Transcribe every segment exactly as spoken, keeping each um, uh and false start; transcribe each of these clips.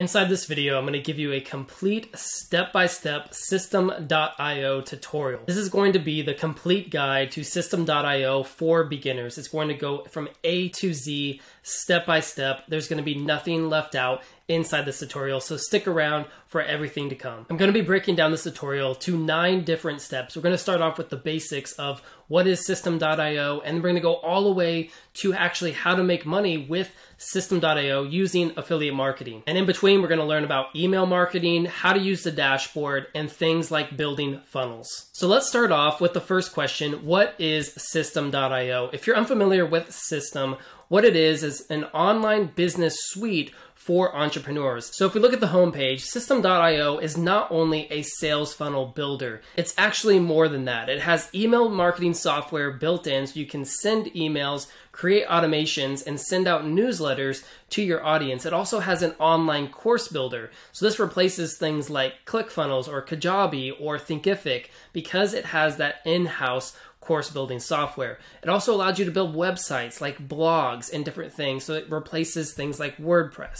Inside this video, I'm going to give you a complete step-by-step Systeme dot i o tutorial. This is going to be the complete guide to Systeme dot i o for beginners. It's going to go from A to Z, step-by-step. There's going to be nothing left out inside this tutorial, so stick around for everything to come. I'm going to be breaking down this tutorial to nine different steps. We're going to start off with the basics of what is Systeme dot i o, and we're going to go all the way to actually how to make money with Systeme dot i o using affiliate marketing. And in between, we're going to learn about email marketing, how to use the dashboard, and things like building funnels. So let's start off with the first question. What is Systeme dot i o? If you're unfamiliar with Systeme, what it is is an online business suite for entrepreneurs. So if we look at the homepage, Systeme dot i o is not only a sales funnel builder, it's actually more than that. It has email marketing software built in so you can send emails, create automations, and send out newsletters to your audience. It also has an online course builder. So this replaces things like ClickFunnels or Kajabi or Thinkific because it has that in-house course building software. It also allows you to build websites like blogs and different things, so it replaces things like WordPress.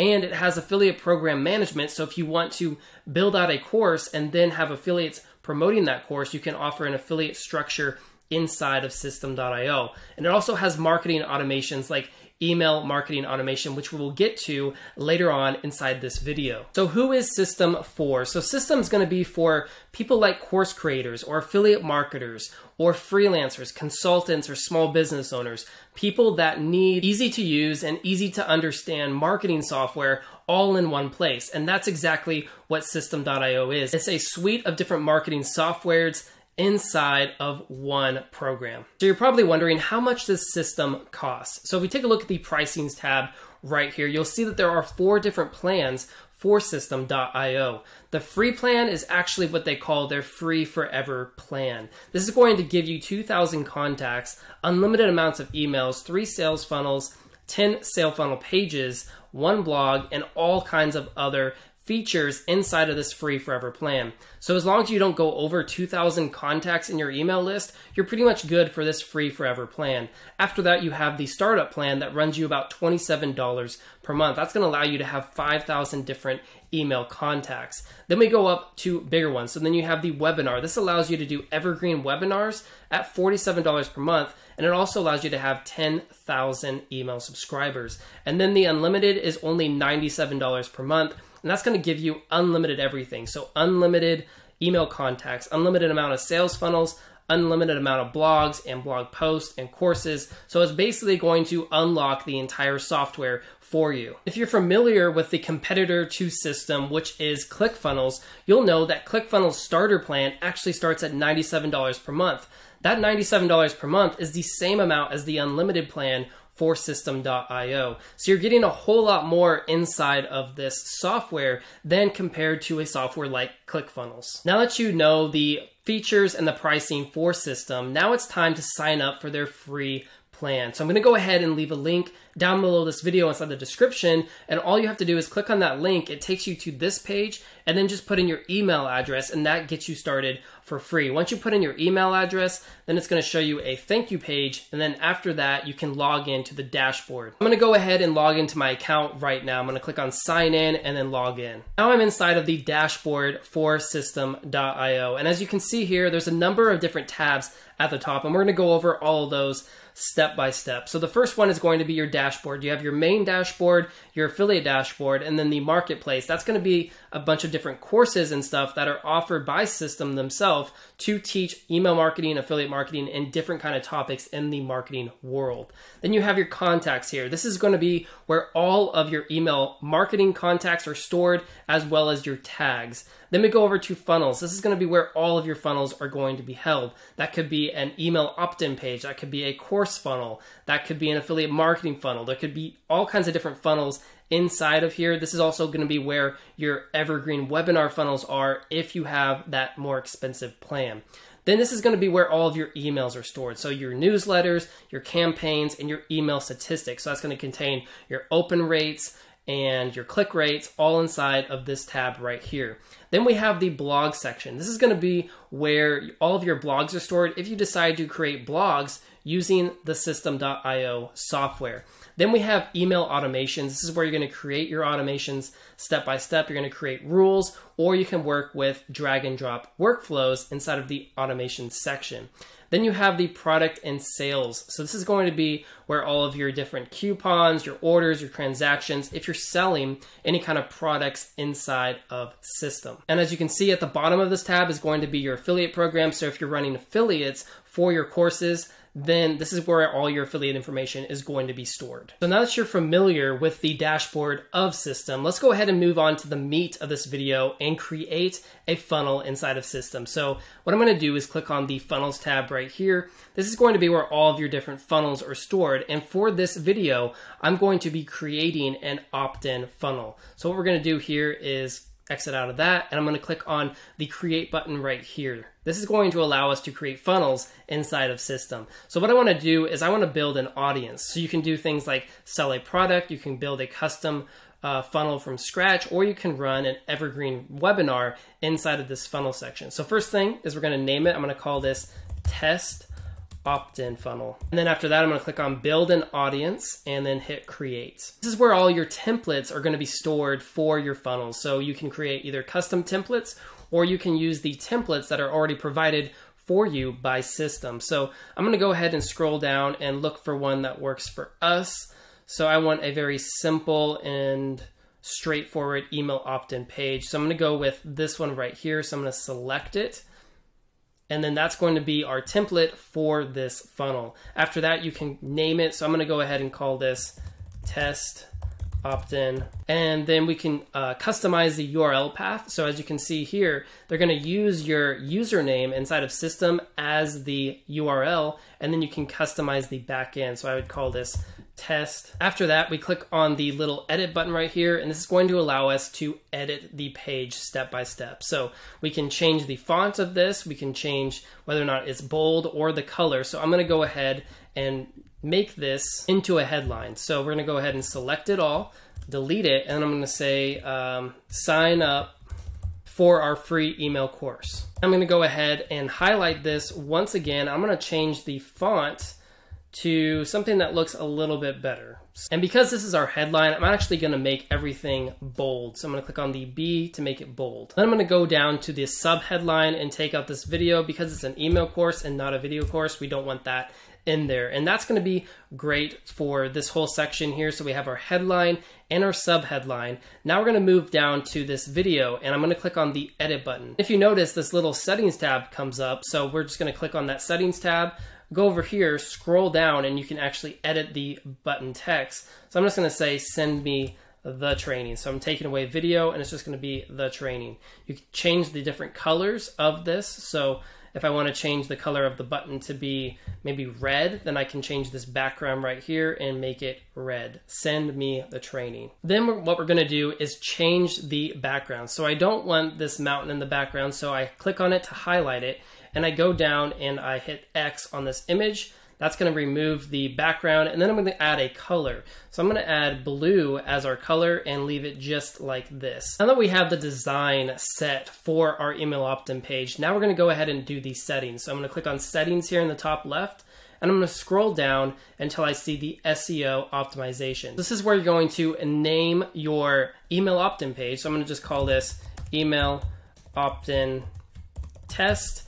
And it has affiliate program management, so if you want to build out a course and then have affiliates promoting that course, you can offer an affiliate structure inside of Systeme dot i o. And it also has marketing automations like email marketing automation, which we will get to later on inside this video. So who is Systeme for? So Systeme is going to be for people like course creators or affiliate marketers or freelancers, consultants, or small business owners, people that need easy to use and easy to understand marketing software all in one place. And that's exactly what Systeme dot i o is. It's a suite of different marketing softwares inside of one program. So you're probably wondering, how much does Systeme cost? So if we take a look at the pricing tab right here, you'll see that there are four different plans for Systeme dot i o. The free plan is actually what they call their free forever plan. This is going to give you two thousand contacts, unlimited amounts of emails, three sales funnels, ten sale funnel pages, one blog, and all kinds of other features inside of this free forever plan. So as long as you don't go over two thousand contacts in your email list, you're pretty much good for this free forever plan. After that, you have the startup plan that runs you about twenty-seven dollars per month. That's going to allow you to have five thousand different email contacts. Then we go up to bigger ones. So then you have the webinar. This allows you to do evergreen webinars at forty-seven dollars per month. And it also allows you to have ten thousand email subscribers. And then the unlimited is only ninety-seven dollars per month. And that's going to give you unlimited everything. So unlimited email contacts, unlimited amount of sales funnels, unlimited amount of blogs and blog posts and courses. So it's basically going to unlock the entire software for you. If you're familiar with the competitor to Systeme, which is ClickFunnels, you'll know that ClickFunnels starter plan actually starts at ninety-seven dollars per month. That ninety-seven dollars per month is the same amount as the unlimited plan for Systeme dot i o. So you're getting a whole lot more inside of this software than compared to a software like ClickFunnels. Now that you know the features and the pricing for Systeme, now it's time to sign up for their free plan. So I'm going to go ahead and leave a link down below this video inside the description, and all you have to do is click on that link. It takes you to this page, and then just put in your email address, and that gets you started for free. Once you put in your email address, then it's going to show you a thank you page, and then after that you can log into the dashboard. I'm going to go ahead and log into my account right now. I'm going to click on sign in and then log in. Now I'm inside of the dashboard for Systeme dot i o, and as you can see here, there's a number of different tabs at the top, and we're going to go over all of those step by step. So the first one is going to be your dashboard. You have your main dashboard, your affiliate dashboard, and then the marketplace. That's going to be a bunch of different courses and stuff that are offered by Systeme themselves to teach email marketing, affiliate marketing, and different kind of topics in the marketing world. Then you have your contacts here. This is going to be where all of your email marketing contacts are stored, as well as your tags. Then we go over to funnels. This is going to be where all of your funnels are going to be held. That could be an email opt-in page. That could be a course funnel. That could be an affiliate marketing funnel. There could be all kinds of different funnels inside of here. This is also going to be where your evergreen webinar funnels are if you have that more expensive plan. Then this is going to be where all of your emails are stored. So your newsletters, your campaigns, and your email statistics. So that's going to contain your open rates and your click rates all inside of this tab right here. Then we have the blog section. This is going to be where all of your blogs are stored if you decide to create blogs using the Systeme dot i o software. Then we have email automations. This is where you're going to create your automations step by step. You're going to create rules, or you can work with drag and drop workflows inside of the automation section. Then you have the product and sales. So this is going to be where all of your different coupons, your orders, your transactions, if you're selling any kind of products inside of Systeme. And as you can see at the bottom of this tab is going to be your affiliate program. So if you're running affiliates for your courses, then this is where all your affiliate information is going to be stored. So now that you're familiar with the dashboard of Systeme, let's go ahead and move on to the meat of this video and create a funnel inside of Systeme. So what I'm going to do is click on the funnels tab right here. This is going to be where all of your different funnels are stored. And for this video, I'm going to be creating an opt-in funnel. So what we're going to do here is exit out of that, and I'm going to click on the create button right here. This is going to allow us to create funnels inside of Systeme. So what I want to do is I want to build an audience. So you can do things like sell a product, you can build a custom Uh, funnel from scratch, or you can run an evergreen webinar inside of this funnel section. So first thing is we're going to name it. I'm going to call this test opt-in funnel. And then after that, I'm going to click on build an audience and then hit create. This is where all your templates are going to be stored for your funnel. So you can create either custom templates, or you can use the templates that are already provided for you by Systeme. So I'm going to go ahead and scroll down and look for one that works for us. So I want a very simple and straightforward email opt-in page. So I'm going to go with this one right here. So I'm going to select it. And then that's going to be our template for this funnel. After that, you can name it. So I'm going to go ahead and call this test opt-in. And then we can uh, customize the U R L path. So as you can see here, they're going to use your username inside of Systeme as the U R L. And then you can customize the backend. So I would call this test. After that, we click on the little edit button right here, and this is going to allow us to edit the page step by step. So we can change the font of this, we can change whether or not it's bold or the color. So I'm going to go ahead and make this into a headline. So we're going to go ahead and select it all, delete it, and I'm going to say um, sign up for our free email course. I'm going to go ahead and highlight this once again. I'm going to change the font to something that looks a little bit better. And because this is our headline, I'm actually gonna make everything bold. So I'm gonna click on the B to make it bold. Then I'm gonna go down to the sub headline and take out this video because it's an email course and not a video course. We don't want that in there. And that's gonna be great for this whole section here. So we have our headline and our sub headline. Now we're gonna move down to this video, and I'm gonna click on the edit button. If you notice, this little settings tab comes up. So we're just gonna click on that settings tab, go over here, scroll down, and you can actually edit the button text. So I'm just going to say, send me the training. So I'm taking away video, and it's just going to be the training. You can change the different colors of this. So if I want to change the color of the button to be maybe red, then I can change this background right here and make it red. Send me the training. Then what we're going to do is change the background. So I don't want this mountain in the background, so I click on it to highlight it, and I go down and I hit X on this image. That's going to remove the background, and then I'm going to add a color. So I'm going to add blue as our color and leave it just like this. Now that we have the design set for our email opt-in page, now we're going to go ahead and do the settings. So I'm going to click on settings here in the top left, and I'm going to scroll down until I see the S E O optimization. This is where you're going to name your email opt-in page. So I'm going to just call this email opt-in test.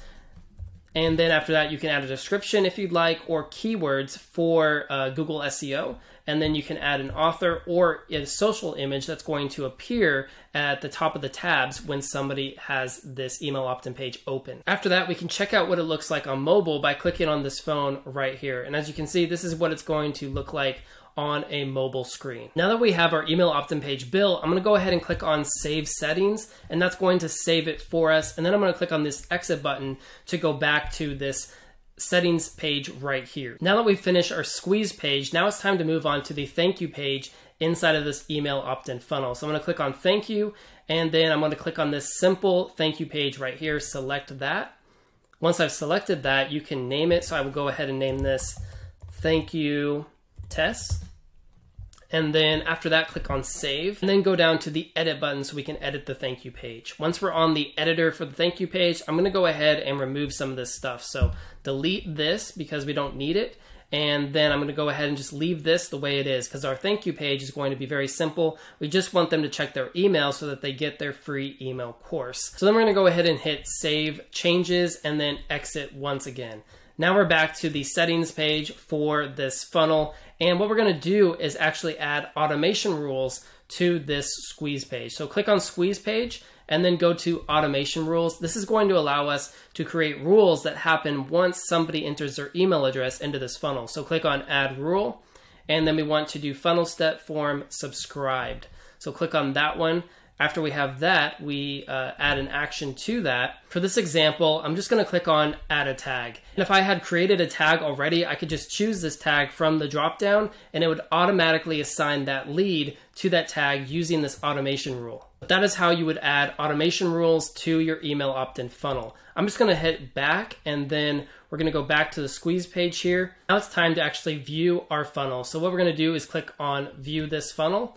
And then after that, you can add a description if you'd like, or keywords for uh, Google S E O. And then you can add an author or a social image that's going to appear at the top of the tabs when somebody has this email opt-in page open. After that, we can check out what it looks like on mobile by clicking on this phone right here. And as you can see, this is what it's going to look like on a mobile screen. Now that we have our email opt-in page built, I'm going to go ahead and click on save settings, and that's going to save it for us. And then I'm going to click on this exit button to go back to this settings page right here. Now that we've finished our squeeze page, now it's time to move on to the thank you page inside of this email opt-in funnel. So I'm going to click on thank you, and then I'm going to click on this simple thank you page right here, select that. Once I've selected that, you can name it. So I will go ahead and name this thank you test. and then after that click on save, and then go down to the edit button so we can edit the thank you page. Once we're on the editor for the thank you page, I'm gonna go ahead and remove some of this stuff. So delete this because we don't need it. And then I'm gonna go ahead and just leave this the way it is because our thank you page is going to be very simple. We just want them to check their email so that they get their free email course. So then we're gonna go ahead and hit save changes and then exit once again. Now we're back to the settings page for this funnel. And what we're gonna do is actually add automation rules to this squeeze page. So click on squeeze page and then go to automation rules. This is going to allow us to create rules that happen once somebody enters their email address into this funnel. So click on add rule, and then we want to do funnel step form subscribed. So click on that one. After we have that, we uh, add an action to that. For this example, I'm just gonna click on add a tag. And if I had created a tag already, I could just choose this tag from the dropdown and it would automatically assign that lead to that tag using this automation rule. But that is how you would add automation rules to your email opt-in funnel. I'm just gonna hit back and then we're gonna go back to the squeeze page here. Now it's time to actually view our funnel. So what we're gonna do is click on view this funnel.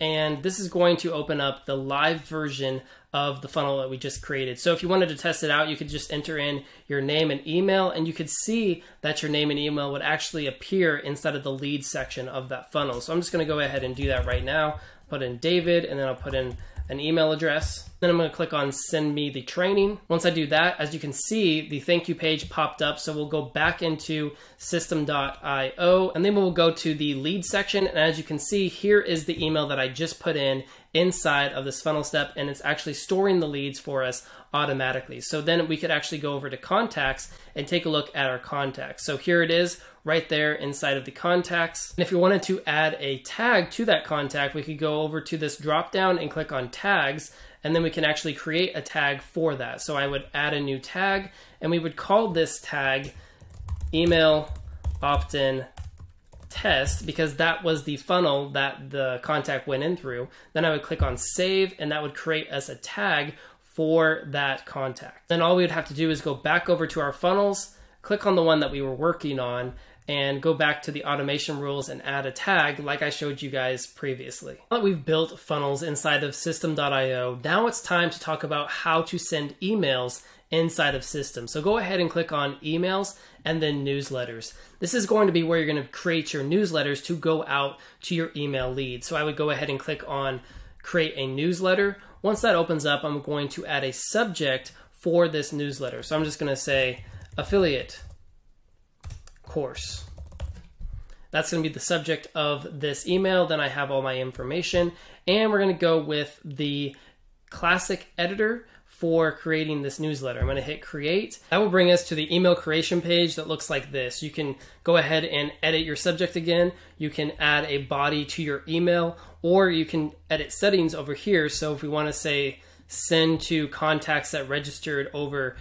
And this is going to open up the live version of the funnel that we just created. So if you wanted to test it out, you could just enter in your name and email, and you could see that your name and email would actually appear inside of the lead section of that funnel. So I'm just gonna go ahead and do that right now. Put in David, and then I'll put in an email address. Then I'm gonna click on send me the training. Once I do that, as you can see, the thank you page popped up. So we'll go back into systeme dot i o, and then we'll go to the lead section. And as you can see, here is the email that I just put in inside of this funnel step, and it's actually storing the leads for us automatically. So then we could actually go over to contacts and take a look at our contacts. So here it is right there inside of the contacts. And if you wanted to add a tag to that contact, we could go over to this drop down and click on tags, and then we can actually create a tag for that. So I would add a new tag, and we would call this tag email opt-in test because that was the funnel that the contact went in through. Then I would click on save, and that would create us a tag for that contact. Then all we would have to do is go back over to our funnels, click on the one that we were working on, and go back to the automation rules and add a tag like I showed you guys previously. Now that we've built funnels inside of systeme dot i o, now it's time to talk about how to send emails inside of Systeme. So go ahead and click on emails and then newsletters. This is going to be where you're going to create your newsletters to go out to your email leads. So I would go ahead and click on create a newsletter. Once that opens up, I'm going to add a subject for this newsletter. So I'm just going to say affiliate course. That's going to be the subject of this email. Then I have all my information, and we're going to go with the classic editor for creating this newsletter. I'm going to hit create. That will bring us to the email creation page that looks like this. You can go ahead and edit your subject again. You can add a body to your email, or you can edit settings over here. So if we want to say send to contacts that registered over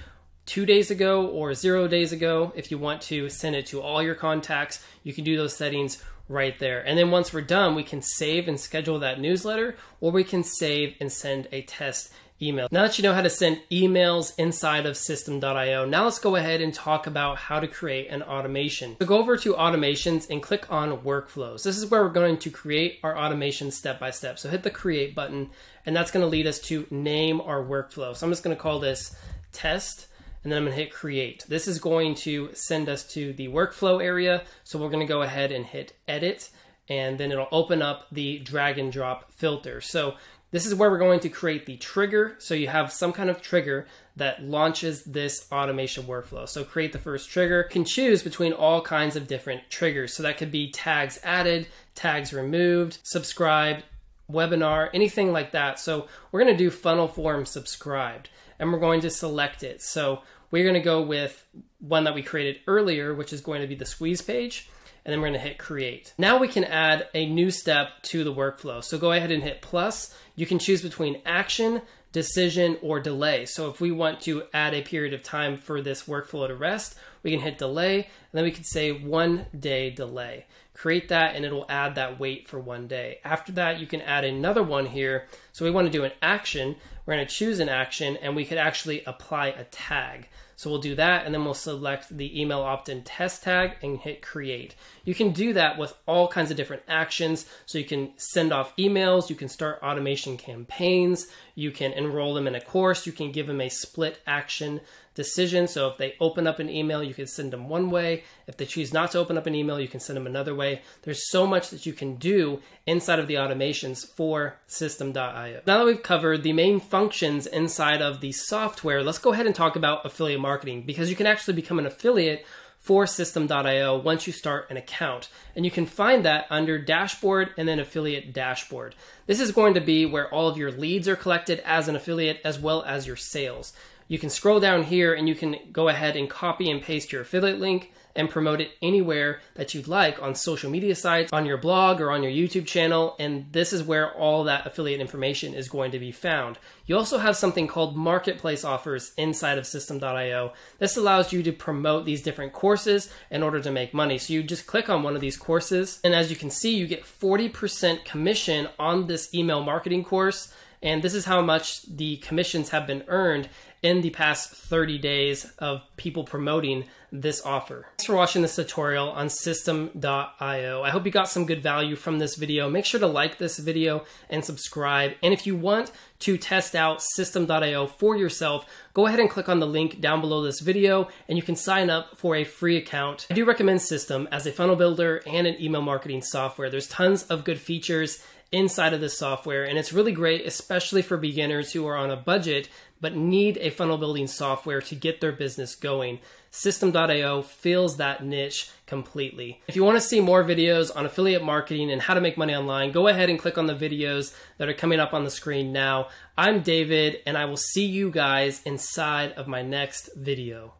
two days ago or zero days ago, if you want to send it to all your contacts, you can do those settings right there. And then once we're done, we can save and schedule that newsletter, or we can save and send a test email. Now that you know how to send emails inside of systeme dot i o, now let's go ahead and talk about how to create an automation. So go over to automations and click on workflows. This is where we're going to create our automation step by step. So hit the create button, and that's going to lead us to name our workflow. So I'm just going to call this test, and then I'm going to hit create. This is going to send us to the workflow area. So we're going to go ahead and hit edit, and then it'll open up the drag and drop filter. So this is where we're going to create the trigger. So you have some kind of trigger that launches this automation workflow. So create the first trigger. You can choose between all kinds of different triggers. So that could be tags added, tags removed, subscribed, webinar, anything like that. So we're going to do funnel form subscribed, and we're going to select it. So we're going to go with one that we created earlier, which is going to be the squeeze page. And then we're going to hit create. Now we can add a new step to the workflow. So go ahead and hit plus. You can choose between action, decision, or delay. So if we want to add a period of time for this workflow to rest, we can hit delay, and then we can say one day delay. create that, and it'll add that weight for one day. After that, you can add another one here. So we want to do an action. We're going to choose an action, and we could actually apply a tag. So we'll do that, and then we'll select the email opt-in test tag and hit create. You can do that with all kinds of different actions. So you can send off emails, you can start automation campaigns, you can enroll them in a course, you can give them a split action decision. So if they open up an email, you can send them one way. If they choose not to open up an email, you can send them another way. There's so much that you can do inside of the automations for Systeme dot i o. Now that we've covered the main functions inside of the software, let's go ahead and talk about affiliate marketing, because you can actually become an affiliate for Systeme dot i o once you start an account. And you can find that under dashboard and then affiliate dashboard. This is going to be where all of your leads are collected as an affiliate, as well as your sales. You can scroll down here and you can go ahead and copy and paste your affiliate link and promote it anywhere that you'd like, on social media sites, on your blog, or on your YouTube channel. And this is where all that affiliate information is going to be found. You also have something called marketplace offers inside of Systeme dot i o. This allows you to promote these different courses in order to make money. So you just click on one of these courses, and as you can see, you get forty percent commission on this email marketing course. And this is how much the commissions have been earned in the past thirty days of people promoting this offer. Thanks for watching this tutorial on Systeme dot i o. I hope you got some good value from this video. Make sure to like this video and subscribe. And if you want to test out Systeme dot i o for yourself, go ahead and click on the link down below this video and you can sign up for a free account. I do recommend Systeme as a funnel builder and an email marketing software. There's tons of good features inside of this software, and it's really great, especially for beginners who are on a budget but need a funnel building software to get their business going. Systeme dot i o fills that niche completely. If you want to see more videos on affiliate marketing and how to make money online, go ahead and click on the videos that are coming up on the screen now. I'm David, and I will see you guys inside of my next video.